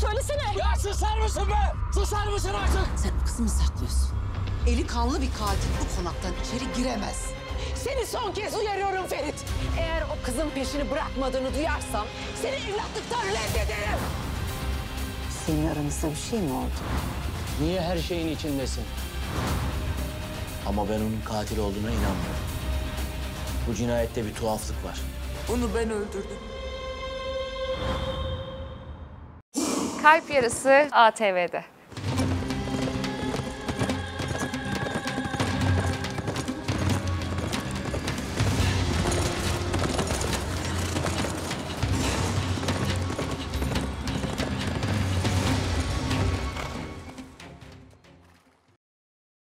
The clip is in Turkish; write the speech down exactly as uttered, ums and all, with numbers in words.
söylesene. Ya susar mısın be? Susar mısın artık? Sen o kızımı saklıyorsun. Eli kanlı bir katil bu konaktan içeri giremez. Seni son kez uyarıyorum Ferit. Eğer o kızın peşini bırakmadığını duyarsam seni evlatlıktan reddederim. Senin aranızda bir şey mi oldu? Niye her şeyin içindesin? Ama ben onun katil olduğuna inanmıyorum. Bu cinayette bir tuhaflık var. Onu ben öldürdüm. Kalp Yarası A T V'de.